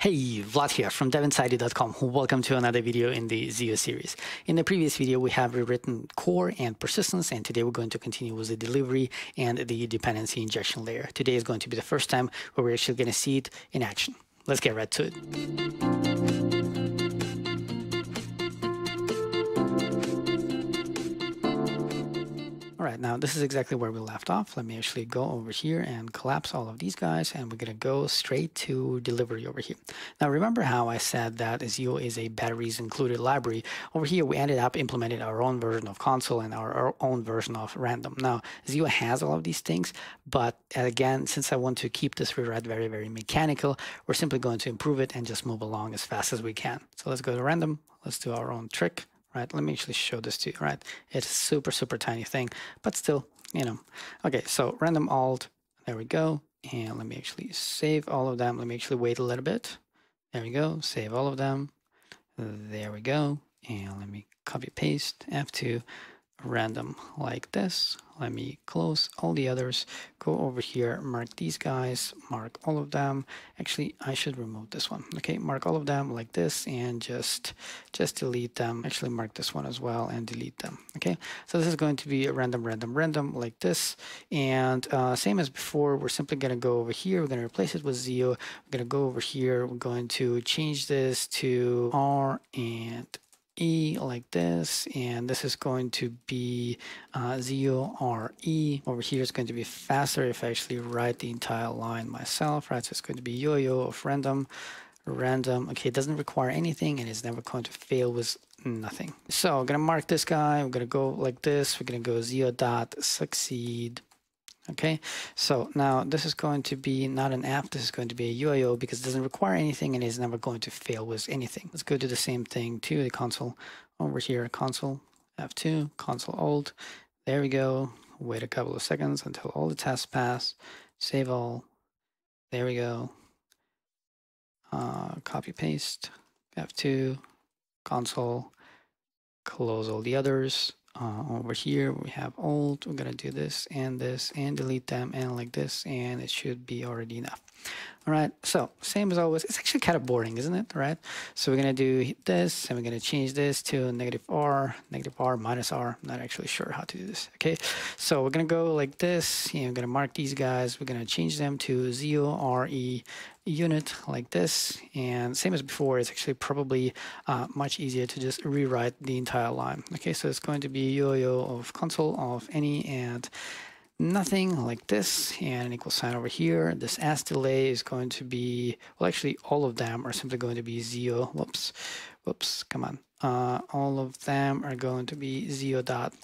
Hey, Vlad here from devinsideyou.com. Welcome to another video in the ZIO series. In the previous video, we have rewritten core and persistence, and today we're going to continue with the delivery and the dependency injection layer. Today is going to be the first time where we're actually going to see it in action. Let's get right to it. All right, now this is exactly where we left off. Let me actually go over here and collapse all of these guys, and we're gonna go straight to delivery over here. Now, remember how I said that ZIO is a batteries included library? Over here, we ended up implementing our own version of console and our own version of random. Now, ZIO has all of these things, but again, since I want to keep this rewrite very, very mechanical, we're simply going to improve it and just move along as fast as we can. So let's go to random, let's do our own trick. Right, let me actually show this to you, right? It's a super, super tiny thing, but still, you know. Okay, so random alt, there we go. And let me actually save all of them. Let me actually wait a little bit. There we go, save all of them. There we go. And let me copy paste F2, random like this. Let me close all the others, go over here, mark these guys, mark all of them. Actually, I should remove this one. Okay, mark all of them like this and just delete them. Actually, mark this one as well and delete them. Okay, so this is going to be a random, random, random like this. And same as before, we're simply going to go over here. We're going to replace it with ZIO. We're going to go over here. We're going to change this to R and E like this, and this is going to be ZIO RE. Over here is going to be faster if I actually write the entire line myself, right? So it's going to be yo-yo of random, random. Okay, it doesn't require anything and it's never going to fail with nothing. So I'm gonna mark this guy, I'm gonna go like this, we're gonna go ZIO dot succeed. Okay, so now this is going to be not an app, this is going to be a UIO because it doesn't require anything and is never going to fail with anything. Let's go do the same thing to the console over here, console F2, console alt. There we go. Wait a couple of seconds until all the tests pass. Save all. There we go. Copy paste F2, console, close all the others. Over here we have alt, we're gonna do this and delete them and like this, and it should be already enough. All right, so same as always. It's actually kind of boring, isn't it? Right, so we're gonna do this and we're gonna change this to negative R minus R. I'm not actually sure how to do this. Okay, so we're gonna go like this and we're gonna mark these guys, we're gonna change them to ZIO RE unit like this, and same as before, it's actually probably much easier to just rewrite the entire line. Okay, so it's going to be yo-yo of console of any and nothing like this, and an equal sign over here. This as delay is going to be, well, actually all of them are simply going to be ZIO. Whoops, come on. All of them are going to be ZIO dot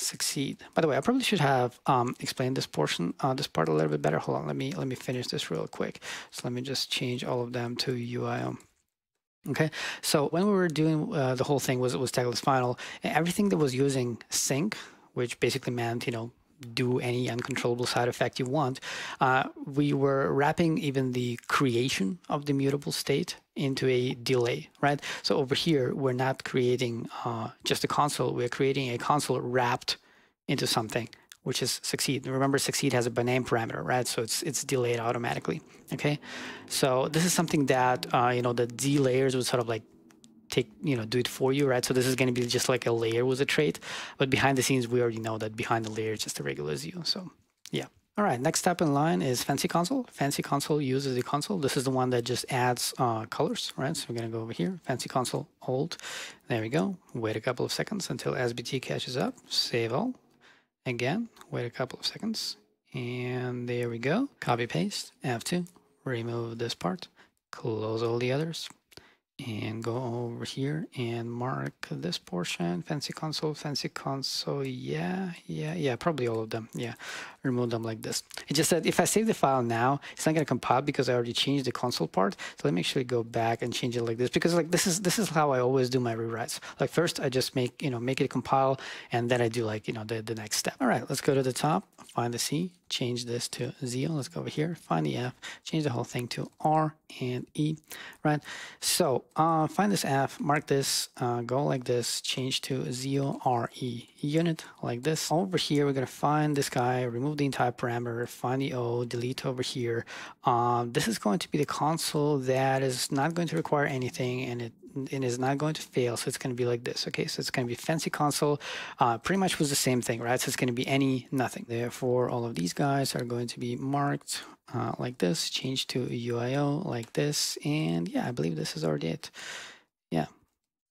succeed. By the way, I probably should have explained this portion, this part a little bit better. Hold on, let me finish this real quick. So let me just change all of them to UIO. Okay, so when we were doing the whole thing was Tagless Final, everything that was using sync, which basically meant, you know, do any uncontrollable side effect you want, we were wrapping even the creation of the mutable state into a delay, right? So over here, we're not creating just a console, we're creating a console wrapped into something, which is succeed. Remember, succeed has a bname parameter, right? So it's delayed automatically, okay? So this is something that, you know, the Z layers would sort of like take, you know, do it for you, right? So this is going to be just like a layer with a trait, but behind the scenes we already know that behind the layer is just a regular ZIO. So yeah. All right, next step in line is fancy console. Fancy console uses the console. This is the one that just adds colors, right? So we're going to go over here, fancy console old. There we go. Wait a couple of seconds until SBT catches up. Save all. Again, wait a couple of seconds, and there we go. Copy paste F2, remove this part, close all the others, and go over here and mark this portion, fancy console, yeah, probably all of them, yeah, remove them like this. It just said if I save the file now, it's not gonna compile because I already changed the console part, so let me actually go back and change it like this, because like this is how I always do my rewrites. Like first I just make, you know, make it compile, and then I do like, you know, the next step. All right, let's go to the top, find the C, change this to ZIO. Let's go over here, find the app, change the whole thing to R and E, right? So find this app, mark this, go like this, change to ZIO RE unit like this. Over here, we're gonna find this guy, remove the entire parameter, find the O, delete over here. This is going to be the console that is not going to require anything, and it is not going to fail, so it's going to be like this. Okay, so it's going to be fancy console, pretty much was the same thing, right? So it's going to be any nothing. Therefore, all of these guys are going to be marked like this, changed to UIO like this, and yeah, I believe this is already it. Yeah,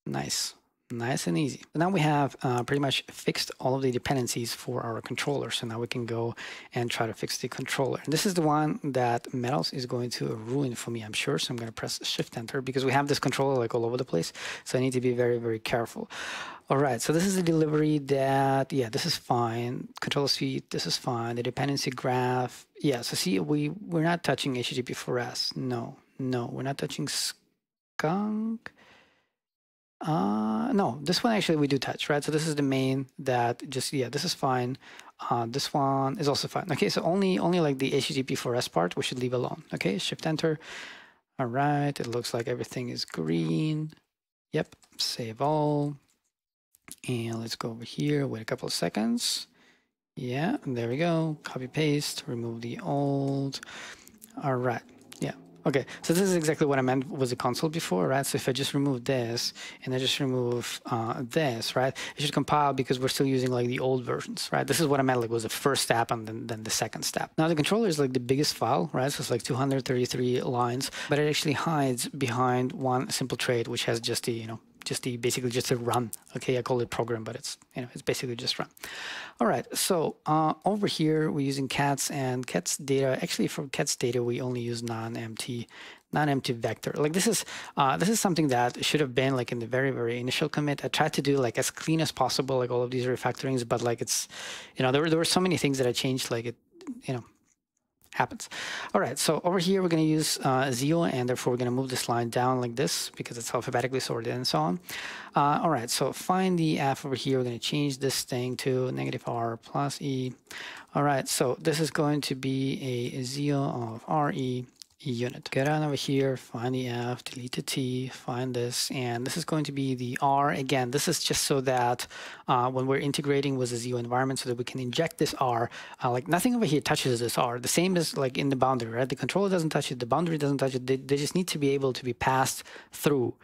nice. Nice and easy. So now we have pretty much fixed all of the dependencies for our controller. So now we can go and try to fix the controller. And this is the one that Metals is going to ruin for me, I'm sure. So I'm going to press Shift Enter because we have this controller like all over the place. So I need to be very, very careful. All right, so this is the delivery that, yeah, this is fine. Controller suite, this is fine. The dependency graph. Yeah, so see, we're not touching HTTP4S. No, we're not touching skunk. No, this one actually we do touch, right? So this is the main that just, yeah, this is fine. This one is also fine. Okay, so only like the HTTP4S part we should leave alone. Okay, Shift Enter. All right, it looks like everything is green. Yep, save all. And let's go over here, wait a couple of seconds. Yeah, there we go. Copy paste, remove the old. All right, yeah. Okay, so this is exactly what I meant was the console before, right? So if I just remove this and I just remove this, right? It should compile because we're still using like the old versions, right? This is what I meant, like was the first step and then the second step. Now the controller is like the biggest file, right? So it's like 233 lines, but it actually hides behind one simple trait, which has just the, you know, basically just a run. Okay, I call it program, but it's, you know, it's basically just run. All right, so over here we're using cats and cats data. Actually, for cats data we only use non-empty vector. Like this is something that should have been like in the very, very initial commit. I tried to do like as clean as possible, like all of these refactorings, but like it's, you know, there were so many things that I changed, like it, you know, happens. All right, so over here we're going to use ZIO, and therefore we're going to move this line down like this because it's alphabetically sorted and so on. All right, so find the F over here. We're going to change this thing to -R+E. All right, so this is going to be a ZIO of RE unit. Get on over here, find the F, delete the T, find this, and this is going to be the R again. This is just so that when we're integrating with the ZIO environment, so that we can inject this R. Like nothing over here touches this R. The same as like in the boundary, right? The controller doesn't touch it, the boundary doesn't touch it. They just need to be able to be passed through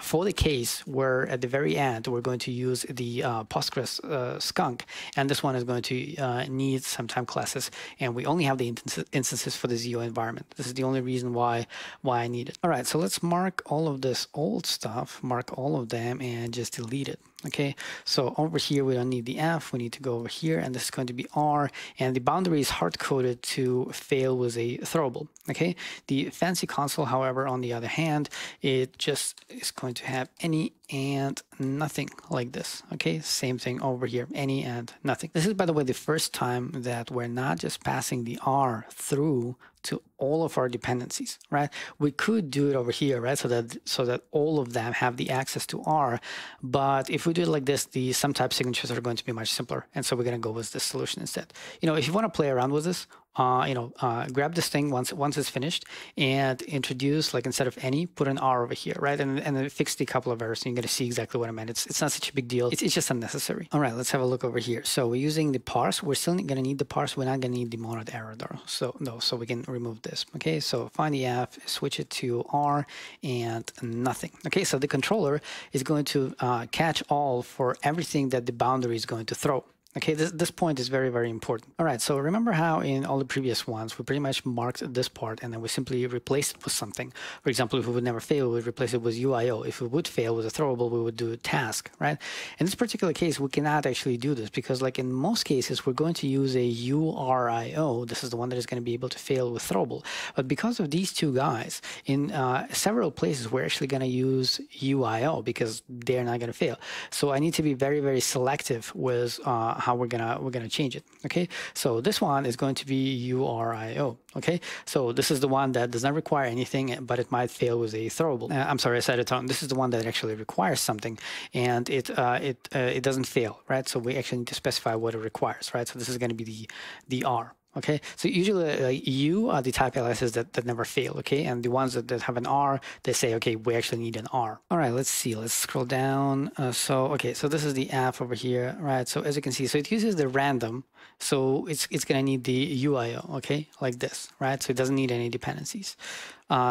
for the case where at the very end we're going to use the Postgres skunk, and this one is going to need some time classes, and we only have the instances for the ZIO environment. This is the only reason why I need it. All right, so let's mark all of this old stuff, mark all of them, and just delete it. Okay, so over here we don't need the F, we need to go over here, and this is going to be R, and the boundary is hard-coded to fail with a throwable. Okay, the fancy console, however, on the other hand, it just is going to have any and nothing like this. Okay, same thing over here, any and nothing. This is, by the way, the first time that we're not just passing the R through to all of our dependencies, right? We could do it over here, right? So that all of them have the access to R, but if we do it like this, the sum type signatures are going to be much simpler, and so we're going to go with this solution instead. You know, if you want to play around with this, grab this thing once it's finished and introduce, like, instead of any, put an R over here, right? And then fix the couple of errors, and you're going to see exactly what I meant. It's not such a big deal. It's just unnecessary. All right, let's have a look over here. So we're using the parse. We're still going to need the parse. We're not going to need the monad error though. So no, so we can remove this. Okay, so find the F, switch it to R and nothing. Okay, so the controller is going to catch all for everything that the boundary is going to throw. Okay, this point is very, very important. All right, so remember how in all the previous ones, we pretty much marked this part and then we simply replaced it with something. For example, if we would never fail, we'd replace it with UIO. If we would fail with a throwable, we would do a task, right? In this particular case, we cannot actually do this because, like in most cases, we're going to use a URIO. This is the one that is going to be able to fail with throwable. But because of these two guys, in several places, we're actually going to use UIO because they're not going to fail. So I need to be very, very selective with how we're gonna change it. Okay, so this one is going to be URIO. Okay, so this is the one that does not require anything, but it might fail with a throwable. I'm sorry, I said it wrong. This is the one that actually requires something, and it doesn't fail, right? So we actually need to specify what it requires, right? So this is going to be the R. Okay, so usually U are the type aliases that never fail, okay? And the ones that have an R, they say, okay, we actually need an R. All right, let's see, let's scroll down. So this is the app over here, right? So as you can see, so it uses the random, so it's gonna need the UIO, okay? Like this, right? So it doesn't need any dependencies.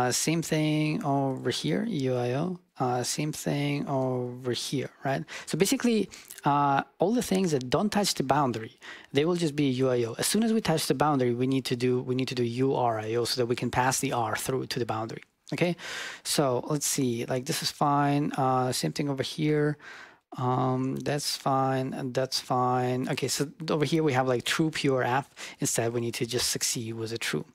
Same thing over here, UIO. Same thing over here, right? So basically, all the things that don't touch the boundary, they will just be UIO. As soon as we touch the boundary, we need to do URIO so that we can pass the R through to the boundary. Okay, so let's see. Like this is fine. Same thing over here. That's fine, and that's fine. Okay, so over here we have like true pure app. Instead, we need to just succeed with a true,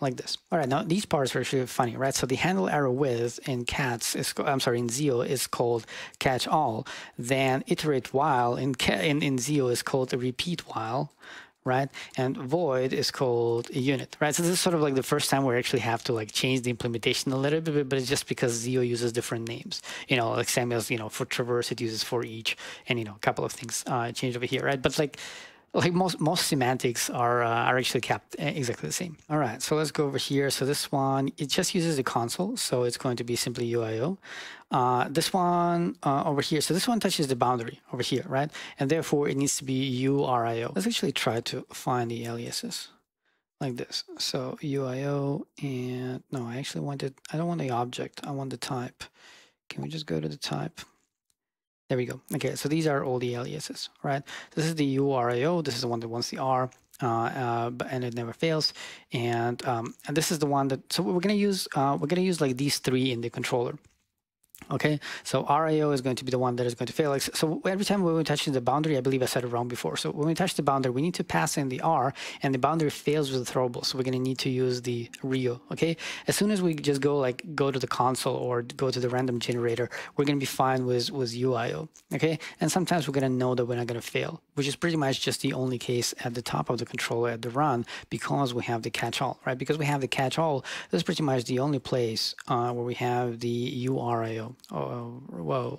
like this. All right, now these parts are actually funny, right? So the handle arrow with in cats is, in ZIO is called catch all. Then iterate while in ZIO is called repeat while, right? And void is called a unit, right? So this is sort of like the first time we actually have to like change the implementation a little bit, but it's just because ZIO uses different names. You know, like Samuel's, you know, for traverse it uses for each, and you know, a couple of things change over here, right? But like most semantics are actually kept exactly the same. All right, so let's go over here. So this one, it just uses the console, so it's going to be simply UIO. This one over here, so this one touches the boundary over here, right? And therefore, it needs to be URIO. Let's actually try to find the aliases like this. So UIO, and no, I don't want the object, I want the type. Can we just go to the type? There we go. Okay, so these are all the aliases, right? This is the URIO. This is the one that wants the R, and it never fails. And this is the one that. So we're gonna use like these three in the controller. Okay, so RIO is going to be the one that is going to fail. Like, so every time we were touching the boundary, I believe I said it wrong before. So when we touch the boundary, we need to pass in the R, and the boundary fails with the throwable. So we're going to need to use the RIO. Okay, as soon as we just go to the console or go to the random generator, we're going to be fine with UIO. Okay, and sometimes we're going to know that we're not going to fail, which is pretty much just the only case at the top of the controller at the run, because we have the catch all, right? Because we have the catch all, this is pretty much the only place where we have the URIO. Over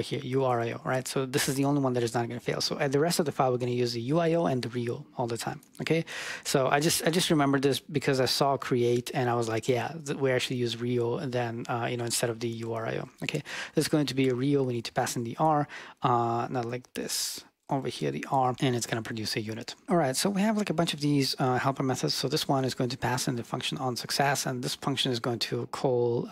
here, URIO, right? So this is the only one that is not going to fail. So at the rest of the file, we're going to use the UIO and the RIO all the time, okay? So I just remembered this because I saw create, and I was like, yeah, we actually use RIO, and then, you know, instead of the URIO, okay? There's going to be a RIO. We need to pass in the R, not like this. Over here, the R, and it's going to produce a unit. All right, so we have like a bunch of these helper methods. So this one is going to pass in the function on success, and this function is going to call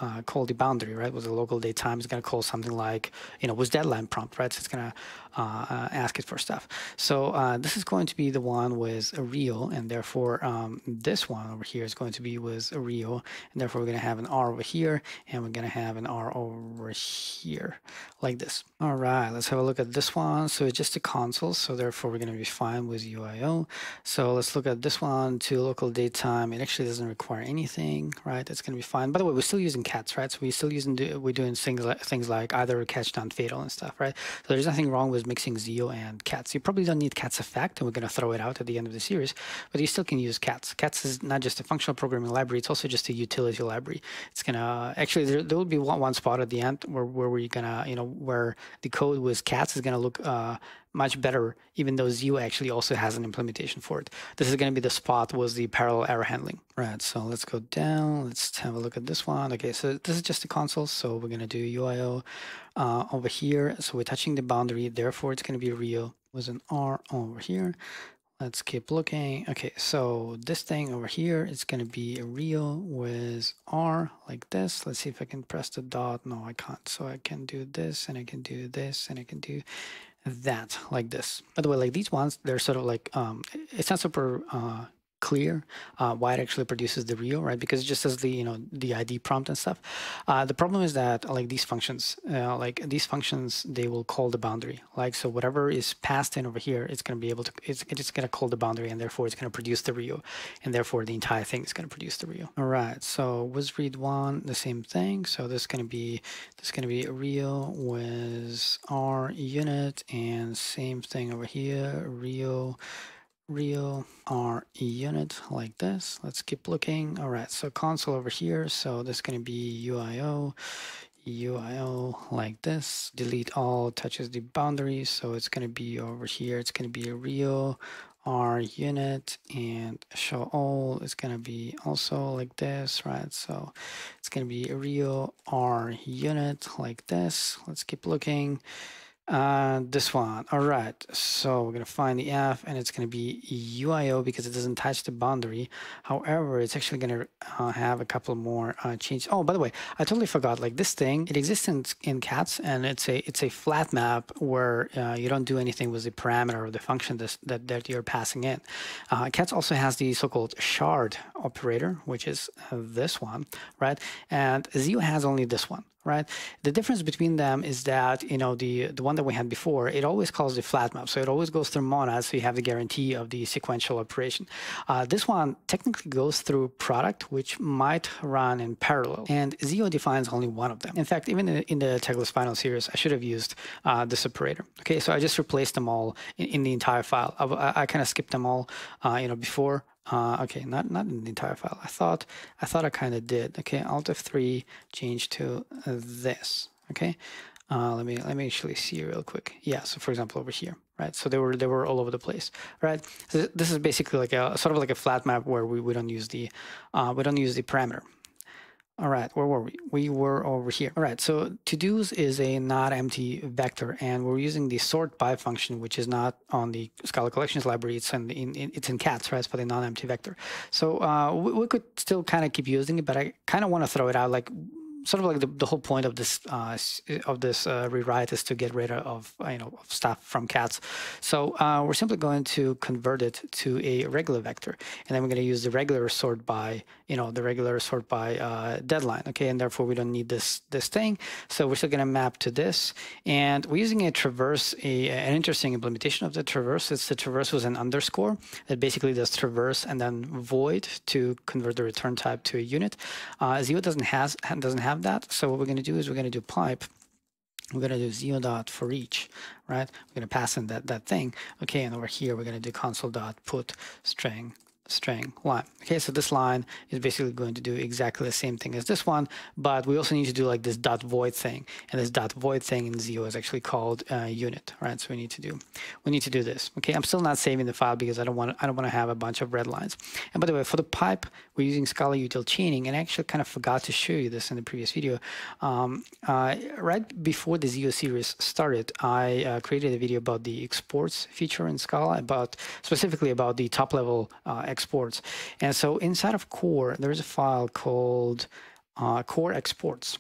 the boundary, right? With the local date time, it's going to call something like, you know, with deadline prompt, right? So it's going to ask it for stuff. So this is going to be the one with a RIO, and therefore this one over here is going to be with a RIO, and therefore we're going to have an R over here, and we're going to have an R over here, like this. All right, let's have a look at this one. So it's just a console, so therefore we're going to be fine with UIO. So let's look at this one, to local date time. It actually doesn't require anything, right? It's going to be fine. By the way, we're still using cats, right? So we're doing things like either catch, non-fatal and stuff, right? So there's nothing wrong with mixing ZIO and cats. You probably don't need cats effect, and we're going to throw it out at the end of the series, but you still can use cats. Cats is not just a functional programming library, it's also just a utility library. It's going to, actually, there will be one spot at the end where we're going to, you know, where the code with cats is going to look much better, even though ZIO actually also has an implementation for it. This is going to be the spot was the parallel error handling. Right, so let's go down. Let's have a look at this one. Okay, so this is just a console, so we're going to do UIO over here. So we're touching the boundary, therefore it's going to be RIO with an R over here. Let's keep looking. Okay, so this thing over here, it's going to be a RIO with R, like this. Let's see if I can press the dot. No, I can't. So I can do this, and I can do this, and I can do that, like this. By the way, like these ones, they're sort of like, it's not super clear why it actually produces the RIO, right? Because it just says the, you know, the ID prompt and stuff. The problem is that like these functions, they will call the boundary. Like, so whatever is passed in over here, it's going to be able to, it's going to call the boundary, and therefore it's going to produce the RIO, and therefore the entire thing is going to produce the RIO. All right. So with read one, the same thing. So this is going to be a RIO with R unit, and same thing over here, RIO R unit, like this. Let's keep looking. All right, so console over here, so this is going to be UIO URL like this, delete all, touches the boundaries, so it's going to be over here, it's going to be a real R unit, and show all is going to be also like this, right? So it's going to be a real R unit like this. Let's keep looking. This one. All right, so we're going to find the F, and it's going to be UIO because it doesn't touch the boundary. However, it's actually going to have a couple more changes. Oh, by the way, I totally forgot, like this thing, it exists in cats, and it's a flat map where you don't do anything with the parameter of the function that you're passing in. Cats also has the so-called shard operator, which is this one, right? And ZIO has only this one. Right. The difference between them is that, you know, the one that we had before, it always calls the flat map. So it always goes through monads. So you have the guarantee of the sequential operation. This one technically goes through product, which might run in parallel. And ZIO defines only one of them. In fact, even in the Tagless Final series, I should have used this operator. Okay, so I just replaced them all in the entire file. I kind of skipped them all, you know, before. Okay, not in the entire file. I thought I kind of did. Okay, Alt F3, change to this. Okay, let me actually see real quick. Yeah, so for example over here, right? So they were all over the place, right? So this is basically like a sort of like a flat map where we don't use the parameter. All right, where were we? We were over here. All right, so todos is a not empty vector, and we're using the sort by function, which is not on the Scala collections library. It's in cats, right? It's for the non-empty vector. So we could still kind of keep using it, but I kind of want to throw it out, like sort of like the whole point of this rewrite is to get rid of, you know, stuff from cats. So we're simply going to convert it to a regular vector, and then we're going to use the regular sort by, you know, the regular sort by deadline. Okay, and therefore we don't need this thing. So we're still going to map to this, and we're using a traverse, an interesting implementation of the traverse. It's the traverse with an underscore that basically does traverse and then void to convert the return type to a unit. ZIO doesn't have that. So what we're going to do is we're going to do pipe. We're going to do ZIO dot for each, right? We're going to pass in that thing. Okay, and over here we're going to do console dot put string line. Okay, so this line is basically going to do exactly the same thing as this one, but we also need to do like this dot void thing, and this dot void thing in ZIO is actually called unit, right? So we need to do this. Okay, I'm still not saving the file because I don't want to have a bunch of red lines. And by the way, for the pipe, we're using Scala util chaining, and I actually kind of forgot to show you this in the previous video. Right before the ZIO series started, I created a video about the exports feature in Scala, specifically about the top level exports. And so inside of core, there's a file called core exports,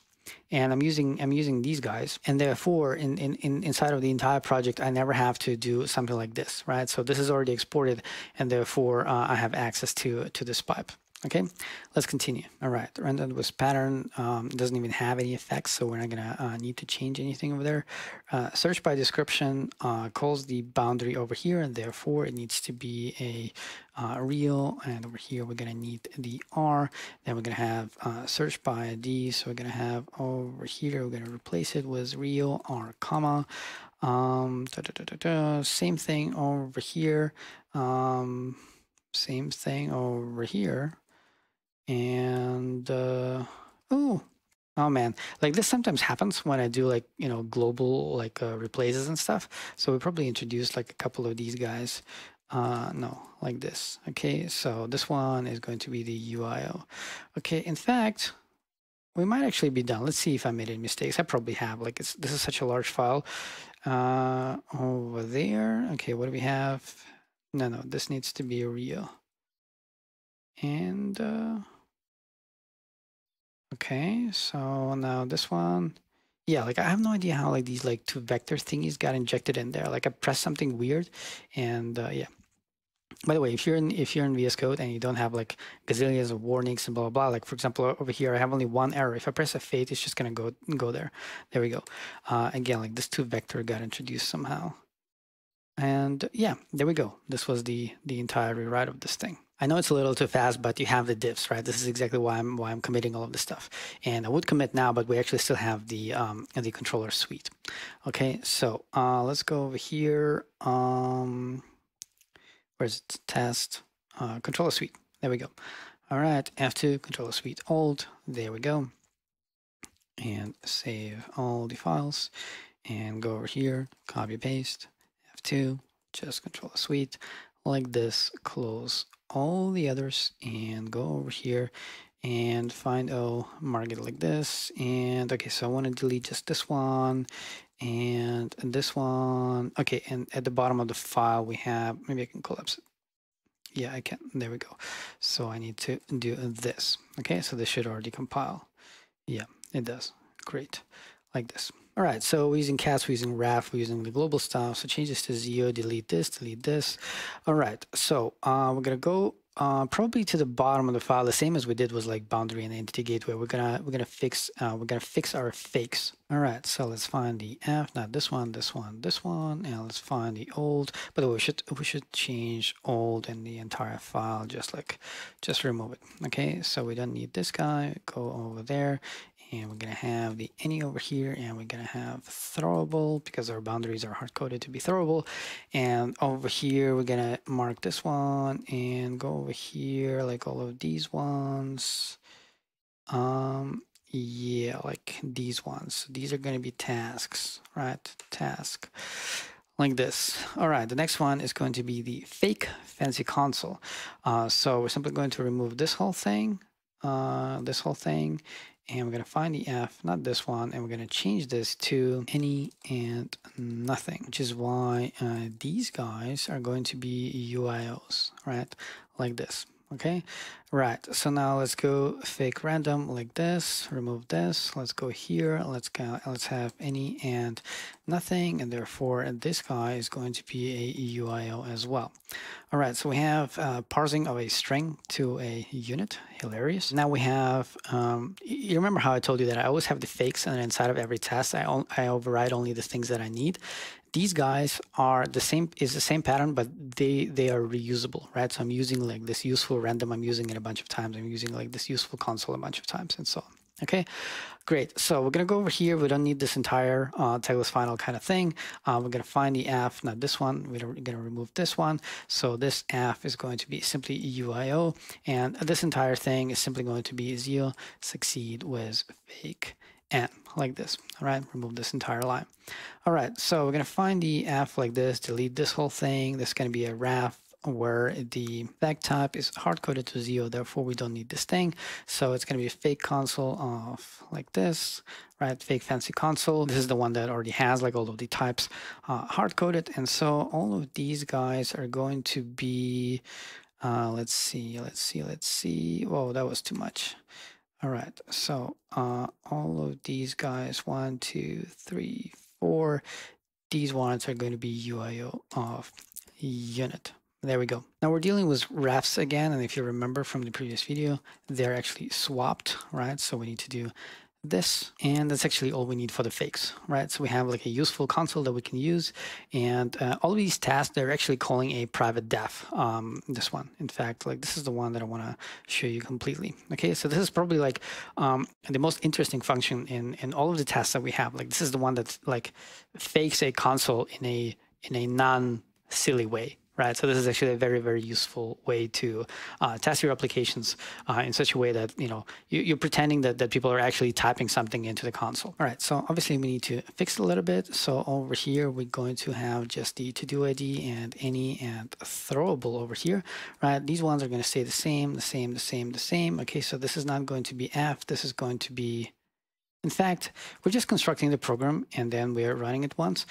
and I'm using these guys, and therefore inside of the entire project I never have to do something like this, right? So this is already exported, and therefore I have access to this pipe. Okay, let's continue. All right, rendered with pattern doesn't even have any effects, so we're not gonna need to change anything over there. Search by description calls the boundary over here, and therefore it needs to be a real, and over here we're gonna need the R. Then we're gonna have search by ID, so we're gonna have over here, we're gonna replace it with real R comma. Same thing over here, same thing over here. And oh man, like this sometimes happens when I do, like, you know, global, like replaces and stuff. So we probably introduced like a couple of these guys, no, like this. Okay, so this one is going to be the UIO. okay, in fact we might actually be done. Let's see if I made any mistakes. I probably have, like, this is such a large file. Over there, okay, what do we have? No, this needs to be a real. And okay, so now this one, yeah, like I have no idea how like these like two vector thingies got injected in there. Like I pressed something weird, and yeah. By the way, if you're in VS Code and you don't have like gazillions of warnings and blah, blah, blah, like for example over here I have only one error. If I press F8, it's just gonna go there. There we go. Again, like this two vector got introduced somehow. And yeah, there we go. This was the entire rewrite of this thing. I know it's a little too fast, but you have the diffs, right? This is exactly why I'm committing all of this stuff. And I would commit now, but we actually still have the controller suite. Okay, so let's go over here. Where's it? Test controller suite. There we go. All right, F2 controller suite old. There we go. and save all the files, and go over here, copy paste, F2, just control the suite, like this, close all the others, and go over here and find O, mark it like this, and okay, so I want to delete just this one, and this one, okay, and at the bottom of the file we have, maybe I can collapse it. Yeah, I can, there we go. So I need to do this, okay, so this should already compile. Yeah, it does, great, like this. All right, so we're using cats, we're using raf, we're using the global stuff. So change this to ZIO, delete this, delete this. All right, so we're gonna go probably to the bottom of the file, the same as we did was like boundary and entity gateway. We're gonna fix our fakes. All right, so let's find the F, not this one, this one, this one, and let's find the old. By the way, we should change old in the entire file, just remove it. Okay, so we don't need this guy. Go over there. And we're going to have the any over here, and we're going to have throwable because our boundaries are hard-coded to be throwable. And over here, we're going to mark this one and go over here, like all of these ones. Yeah, like these ones. These are going to be tasks, right? Task. Like this. All right, the next one is going to be the fake fancy console. So we're simply going to remove this whole thing, and we're going to find the F, not this one, and we're going to change this to any and nothing, which is why these guys are going to be UIOs, right? Like this, okay? Right, so now let's go fake random like this, remove this, let's go here, let's have any and nothing, and therefore this guy is going to be a UIO as well. All right, so we have parsing of a string to a unit, hilarious. Now we have, you remember how I told you that I always have the fakes, and inside of every test I override only the things that I need. These guys are the same, is the same pattern, but they are reusable, right? So I'm using like this useful random, I'm using it a bunch of times, I'm using like this useful console a bunch of times, and so on. Okay, great. So we're going to go over here. We don't need this entire tagless final kind of thing. We're going to find the F, not this one. We're going to remove this one. So this F is going to be simply UIO. And this entire thing is simply going to be ZIO succeed with fake N, like this. All right, remove this entire line. All right, so we're going to find the F like this, delete this whole thing. This is going to be a raf, where the fact type is hard-coded to ZIO, therefore we don't need this thing. So it's going to be a fake console of like this, right? Fake fancy console. This is the one that already has like all of the types hard-coded. And so all of these guys are going to be, let's see. Whoa, that was too much. All right. So all of these guys, 1, 2, 3, 4, these ones are going to be UIO of unit. There we go. Now we're dealing with refs again, and if you remember from the previous video, they're actually swapped, right? So we need to do this, and that's actually all we need for the fakes, right? So we have like a useful console that we can use, and all of these tasks, they're actually calling a private def, this one. In fact, like this is the one that I want to show you completely. Okay, so this is probably like the most interesting function in all of the tasks that we have. Like this is the one that like fakes a console in a non-silly way. Right, so this is actually a very, very useful way to test your applications in such a way that, you know, you're pretending that people are actually typing something into the console. All right, so obviously we need to fix it a little bit. So over here, we're going to have just the to-do ID and any and throwable over here, right? These ones are going to stay the same, the same, the same, the same. Okay, so this is not going to be F, this is going to be... In fact, we're just constructing the program and then we're running it once.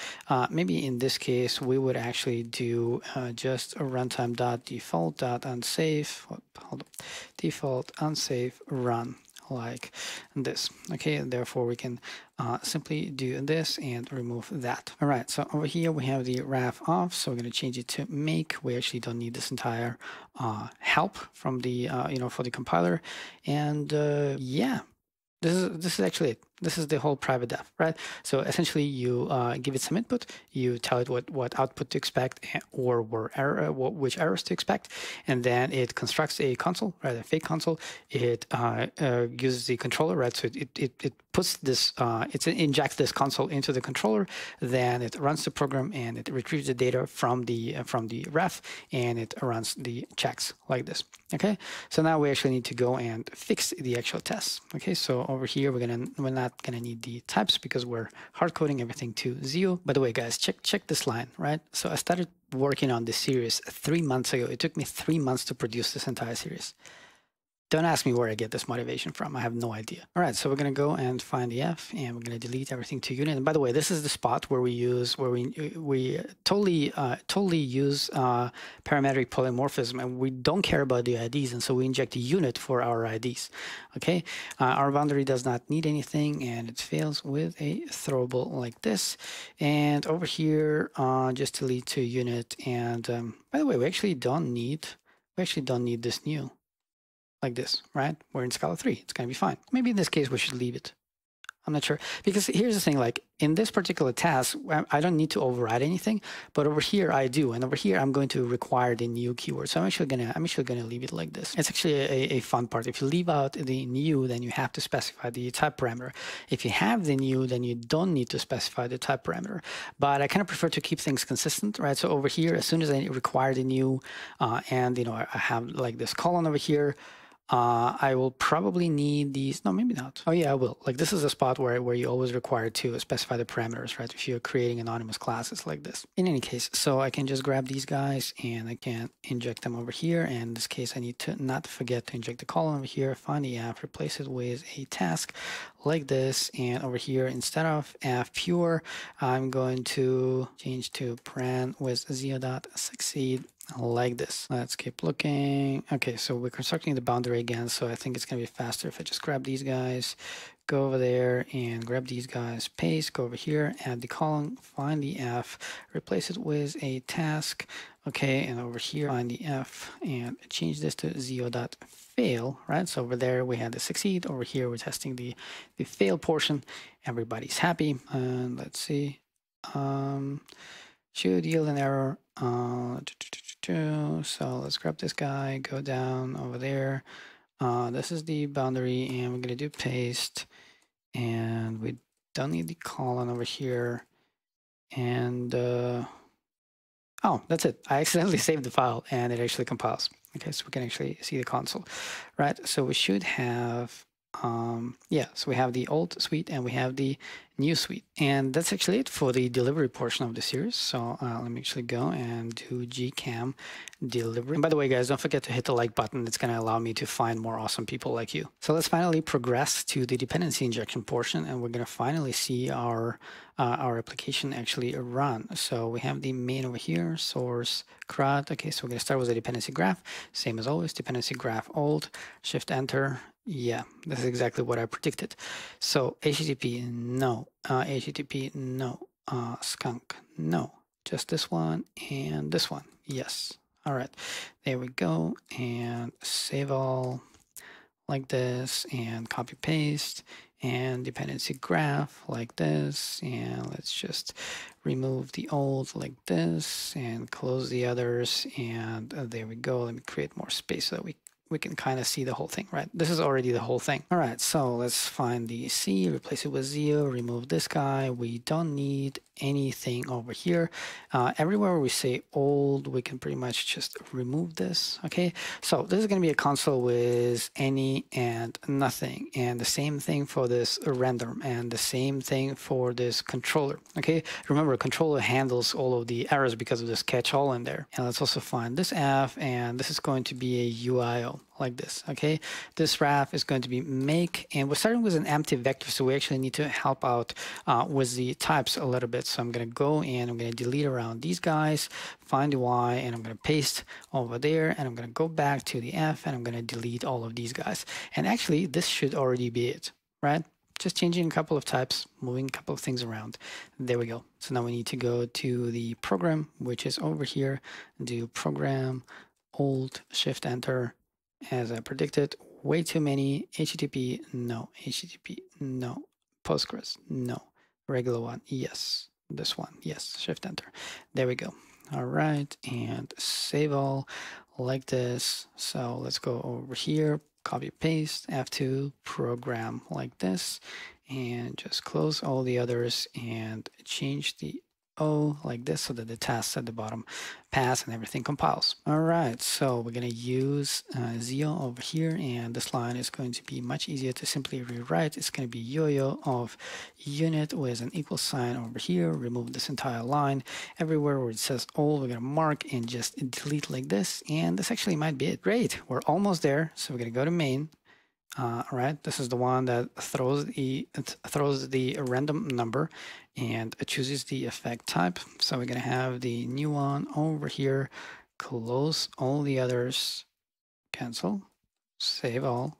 Maybe in this case, we would actually do just a runtime.default.unsafe, default unsafe run like this. Okay, and therefore we can simply do this and remove that. All right, so over here we have the raf off, so we're going to change it to make. We actually don't need this entire help from the, you know, for the compiler. And yeah. This is actually it. This is the whole private def, right? So essentially, you give it some input, you tell it what output to expect or which errors to expect, and then it constructs a console, right? A fake console. It uses the controller, right? So it puts this, it injects this console into the controller. Then it runs the program and it retrieves the data from the ref, and it runs the checks like this. Okay. So now we actually need to go and fix the actual tests. Okay. So over here, we're not not going to need the types because we're hard coding everything to ZIO. By the way, guys, check this line, right? So I started working on this series 3 months ago. It took me 3 months to produce this entire series. Don't ask me where I get this motivation from. I have no idea. All right, so we're going to go and find the F, and we're going to delete everything to unit. And by the way, this is the spot where we use, where we totally use parametric polymorphism, and we don't care about the IDs, and so we inject a unit for our IDs. Okay, our boundary does not need anything, and it fails with a throwable like this. And over here, just delete to unit. And by the way, we actually don't need this new. Like this, right? We're in Scala 3. It's going to be fine. Maybe in this case, we should leave it. I'm not sure. Because here's the thing, like in this particular task, I don't need to override anything, but over here I do. And over here, I'm going to require the new keyword. So I'm actually going to leave it like this. It's actually a fun part. If you leave out the new, then you have to specify the type parameter. If you have the new, then you don't need to specify the type parameter. But I kind of prefer to keep things consistent, right? So over here, as soon as I require the new, and you know, I have like this colon over here, I will probably need these. No, maybe not. Oh yeah, I will. Like this is a spot where you always require to specify the parameters, right? If you're creating anonymous classes like this. In any case, so I can just grab these guys and I can inject them over here. And in this case, I need to not forget to inject the column over here, find the F, replace it with a task like this. And over here, instead of F pure, I'm going to change to paren with zio.succeed. Like this. Let's keep looking. Okay, so we're constructing the boundary again, so I think it's going to be faster if I just grab these guys, go over there and grab these guys, paste, go over here, add the column, find the F, replace it with a task. Okay, and over here, find the F and change this to zio.fail, right? So over there, we had the succeed. Over here, we're testing the fail portion. Everybody's happy. And let's see. Should yield an error. So let's grab this guy, go down over there. This is the boundary, and we're going to do paste. And we don't need the colon over here. And oh, that's it. I accidentally saved the file, and it actually compiles. Okay, so we can actually see the console, right? So we should have, yeah, so we have the old suite, and we have the new suite. And that's actually it for the delivery portion of the series. So let me actually go and do gcam delivery. And by the way, guys, don't forget to hit the like button. It's going to allow me to find more awesome people like you. So let's finally progress to the dependency injection portion, and we're going to finally see our application actually run. So we have the main over here, source, CRUD. Okay, so we're going to start with a dependency graph. Same as always, dependency graph old, shift enter. Yeah, this is exactly what I predicted. So HTTP, no. HTTP, no. Skunk, no. Just this one and this one. Yes. All right. There we go. And save all like this and copy paste and dependency graph like this. And let's just remove the old like this and close the others. And there we go. Let me create more space so that we can kind of see the whole thing, right? This is already the whole thing. All right, so let's find the C, replace it with ZIO, remove this guy. We don't need anything over here. Everywhere we say old, we can pretty much just remove this, okay? So this is going to be a console with any and nothing, and the same thing for this random, and the same thing for this controller, okay? Remember, controller handles all of the errors because of this catch-all in there. And let's also find this F, and this is going to be a UIO. Like this, okay? This raf is going to be make, and we're starting with an empty vector, so we actually need to help out with the types a little bit. So I'm going to go and I'm going to delete around these guys, find the Y, and I'm going to paste over there, and I'm going to go back to the F, and I'm going to delete all of these guys. And actually, this should already be it, right? Just changing a couple of types, moving a couple of things around. There we go. So now we need to go to the program, which is over here, do program, hold, shift, enter. As I predicted, way too many. HTTP, no. HTTP, no. Postgres, no. Regular one, yes. This one, yes. Shift enter. There we go. All right. And save all like this. So let's go over here, copy paste, F2, program like this, and just close all the others and change the O like this, so that the tests at the bottom pass and everything compiles. All right, so we're going to use ZIO over here, and this line is going to be much easier to simply rewrite. It's going to be yo-yo of unit with an equal sign over here. Remove this entire line. Everywhere where it says all, we're going to mark and just delete like this, and this actually might be it. Great, we're almost there, so we're going to go to main. All right, this is the one that throws the random number and chooses the effect type. So we're going to have the new one over here, close all the others, cancel, save all,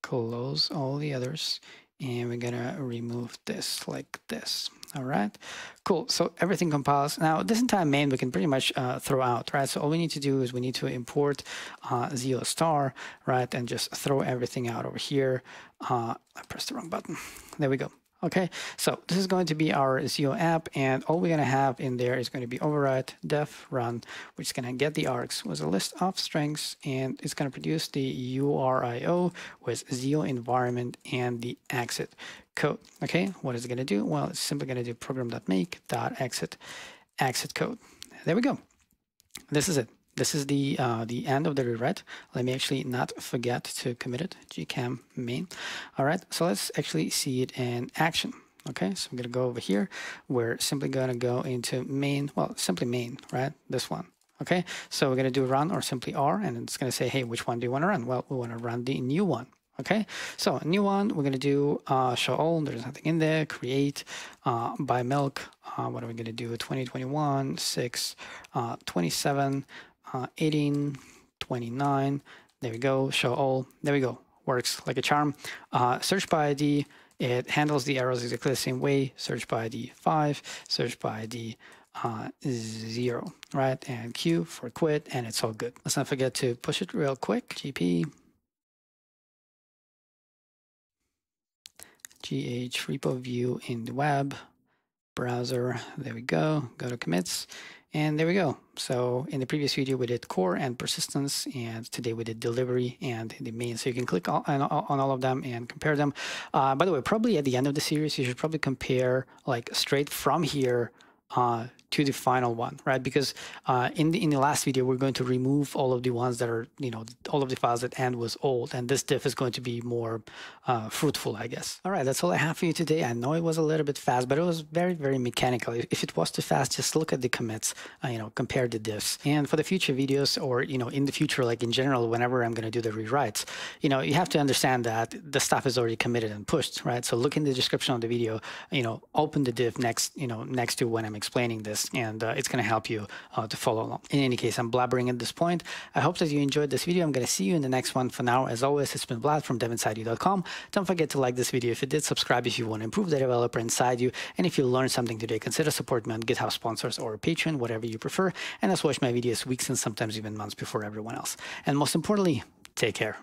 close all the others, and we're going to remove this like this. All right, cool. So everything compiles. Now, this entire main we can pretty much throw out, right? So all we need to do is we need to import ZIO star, right? And just throw everything out over here. I pressed the wrong button. There we go. Okay, so this is going to be our ZIO app, and all we're going to have in there is going to be override def run, which is going to get the args with a list of strings, and it's going to produce the URIO with ZIO environment and the exit code. Okay, what is it going to do? Well, it's simply going to do program.make.exit exit code. There we go. This is it. This is the end of the rewrite. Let me actually not forget to commit it, gcam main. All right, so let's actually see it in action. Okay, so I'm gonna go over here. We're simply gonna go into main, well, simply main, right? This one. Okay, so we're gonna do run or simply R, and it's gonna say, hey, which one do you wanna run? Well, we wanna run the new one. Okay, so a new one, we're gonna do show all, there's nothing in there, create, buy milk, what are we gonna do? 20, 21, 6, 27, 18, 29, there we go, show all, there we go, works like a charm. Search by ID, it handles the arrows exactly the same way, search by ID 5, search by ID 0, right, and Q for quit, and it's all good. Let's not forget to push it real quick, GP, GH repo view in the web, browser, there we go, go to commits, and there we go. So in the previous video we did core and persistence, and today we did delivery and the main. So you can click on all of them and compare them. By the way, probably at the end of the series you should probably compare like straight from here to the final one, right? Because in the last video we're going to remove all of the ones that are, you know, all of the files that end with old, and this diff is going to be more fruitful, I guess. All right, that's all I have for you today. I know it was a little bit fast, but it was very mechanical. If it was too fast, just look at the commits, you know, compare the diffs. And for the future videos, or you know, in the future, like in general, whenever I'm going to do the rewrites, you know, you have to understand that the stuff is already committed and pushed, right? So look in the description of the video, you know, open the diff next, you know, next to when I'm explaining this, and it's going to help you to follow along. In any case, I'm blabbering at this point. I hope that you enjoyed this video. I'm going to see you in the next one. For now, as always, it's been Vlad from devinsideyou.com. Don't forget to like this video if you did, subscribe if you want to improve the developer inside you, and if you learned something today, consider supporting me on GitHub sponsors or Patreon, whatever you prefer, and just watch my videos weeks and sometimes even months before everyone else. And most importantly, take care.